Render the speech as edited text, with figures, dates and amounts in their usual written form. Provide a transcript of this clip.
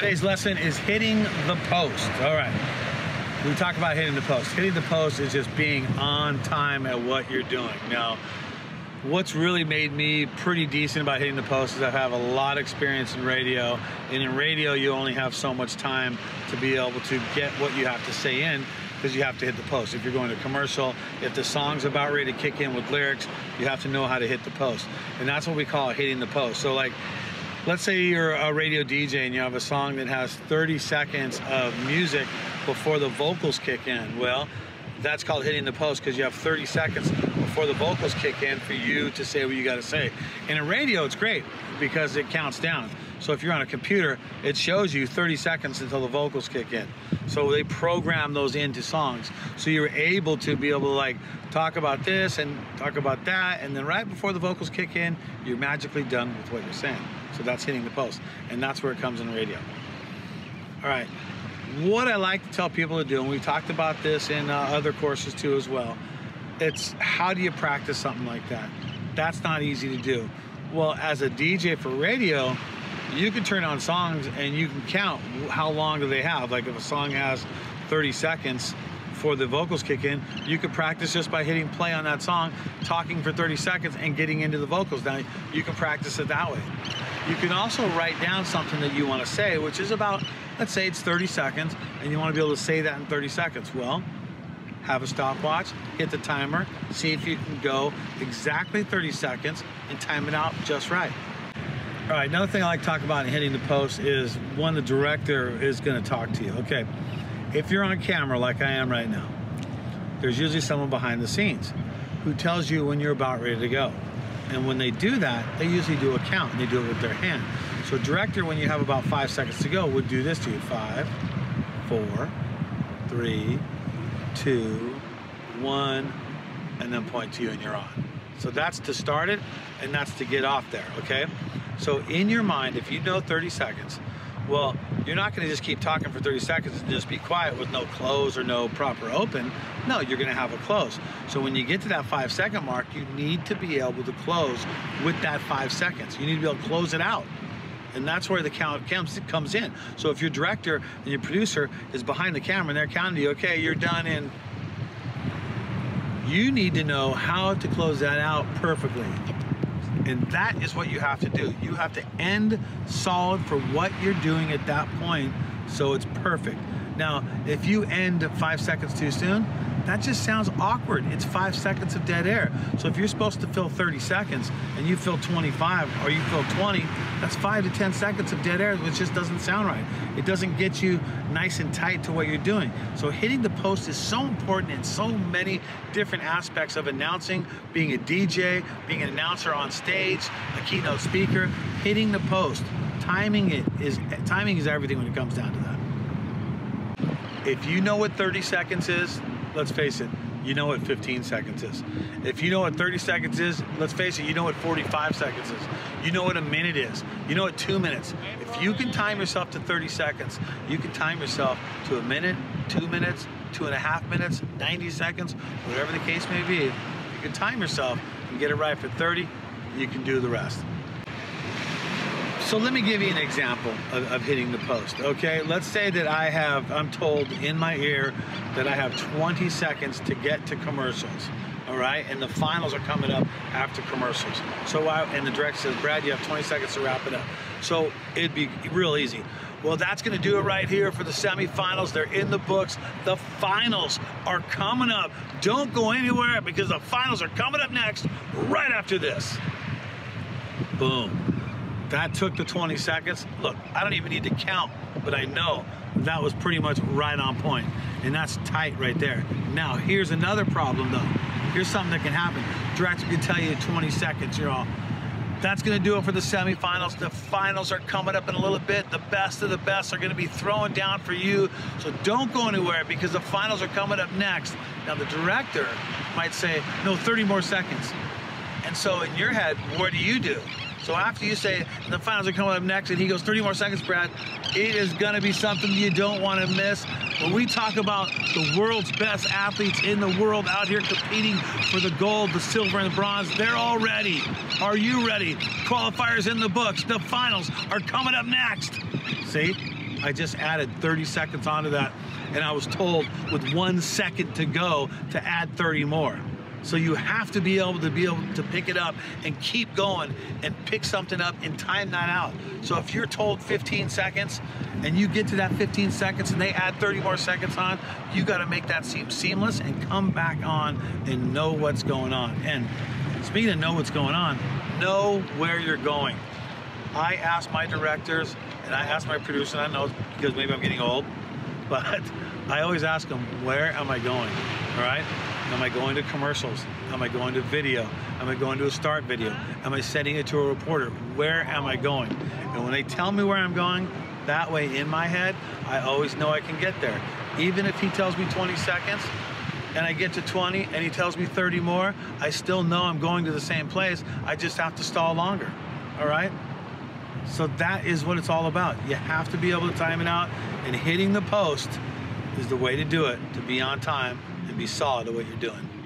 Today's lesson is hitting the post. All right, we talk about hitting the post. Hitting the post is just being on time at what you're doing. Now, what's really made me pretty decent about hitting the post is I have a lot of experience in radio, and in radio you only have so much time to be able to get what you have to say in, because you have to hit the post. If you're going to commercial, if the song's about ready to kick in with lyrics, you have to know how to hit the post, and that's what we call hitting the post. So like, let's say you're a radio DJ and you have a song that has 30 seconds of music before the vocals kick in. Well, that's called hitting the post, because you have 30 seconds before the vocals kick in for you to say what you gotta say. And in radio, it's great because it counts down. So if you're on a computer, it shows you 30 seconds until the vocals kick in. So they program those into songs. So you're able to like talk about this and talk about that, and then right before the vocals kick in, you're magically done with what you're saying. So that's hitting the post, and that's where it comes in radio. All right, what I like to tell people to do, and we talked about this in other courses too as well, it's how do you practice something like that? That's not easy to do. Well, as a DJ for radio, you can turn on songs and you can count how long do they have. Like if a song has 30 seconds before the vocals kick in, you could practice just by hitting play on that song, talking for 30 seconds and getting into the vocals. Now you can practice it that way. You can also write down something that you want to say, which is about, let's say it's 30 seconds and you want to be able to say that in 30 seconds. Well, have a stopwatch, hit the timer, see if you can go exactly 30 seconds and time it out just right. All right, another thing I like to talk about in hitting the post is when the director is going to talk to you. Okay, if you're on camera like I am right now, there's usually someone behind the scenes who tells you when you're about ready to go. And when they do that, they usually do a count, and they do it with their hand. So director, when you have about 5 seconds to go, would do this to you. 5, 4, 3, 2, 1, and then point to you and you're on. So that's to start it, and that's to get off there, okay? So in your mind, if you know 30 seconds, well, you're not gonna just keep talking for 30 seconds and just be quiet with no close or no proper open. No, you're gonna have a close. So when you get to that 5 second mark, you need to be able to close with that 5 seconds. You need to be able to close it out. And that's where the count comes in. So if your director and your producer is behind the camera and they're counting to you, okay, you're done in. You need to know how to close that out perfectly. And that is what you have to do. You have to end solid for what you're doing at that point so it's perfect. Now, if you end 5 seconds too soon, that just sounds awkward. It's 5 seconds of dead air. So if you're supposed to fill 30 seconds and you fill 25 or you fill 20, that's 5 to 10 seconds of dead air, which just doesn't sound right. It doesn't get you nice and tight to what you're doing. So hitting the post is so important in so many different aspects of announcing, being a DJ, being an announcer on stage, a keynote speaker. Hitting the post, timing is everything when it comes down to that. If you know what 30 seconds is, let's face it, you know what 15 seconds is. If you know what 30 seconds is, let's face it, you know what 45 seconds is. You know what a minute is. You know what 2 minutes. If you can time yourself to 30 seconds, you can time yourself to a minute, 2 minutes, 2.5 minutes, 90 seconds, whatever the case may be. If you can time yourself and get it right for 30, you can do the rest. So let me give you an example of hitting the post, okay? Let's say that I'm told in my ear that I have 20 seconds to get to commercials, all right? And the finals are coming up after commercials. So and the director says, Brad, you have 20 seconds to wrap it up. So it'd be real easy. Well, that's gonna do it right here for the semifinals. They're in the books. The finals are coming up. Don't go anywhere because the finals are coming up next, right after this. Boom. That took the 20 seconds. Look, I don't even need to count, but I know that was pretty much right on point. And that's tight right there. Now, here's another problem though. Here's something that can happen. Director can tell you 20 seconds, you're all. That's gonna do it for the semifinals. The finals are coming up in a little bit. The best of the best are gonna be throwing down for you. So don't go anywhere because the finals are coming up next. Now, the director might say, no, 30 more seconds. And so in your head, what do? So after you say the finals are coming up next and he goes 30 more seconds, Brad, it is gonna be something you don't wanna miss. When we talk about the world's best athletes in the world out here competing for the gold, the silver, and the bronze, they're all ready. Are you ready? Qualifiers in the books. The finals are coming up next. See? I just added 30 seconds onto that, and I was told with 1 second to go to add 30 more. So you have to be able to pick it up and keep going and pick something up and time that out. So if you're told 15 seconds and you get to that 15 seconds and they add 30 more seconds on, you got to make that seem seamless and come back on and know what's going on. And speaking of know what's going on, know where you're going. I ask my directors and I ask my producer, and I know because maybe I'm getting old, but I always ask them, where am I going, all right? Am I going to commercials? Am I going to video? Am I going to a start video? Am I sending it to a reporter? Where am I going? And when they tell me where I'm going, that way in my head, I always know I can get there. Even if he tells me 20 seconds and I get to 20 and he tells me 30 more, I still know I'm going to the same place. I just have to stall longer, all right? So that is what it's all about. You have to be able to time it out, and hitting the post is the way to do it, to be on time and be solid at what you're doing.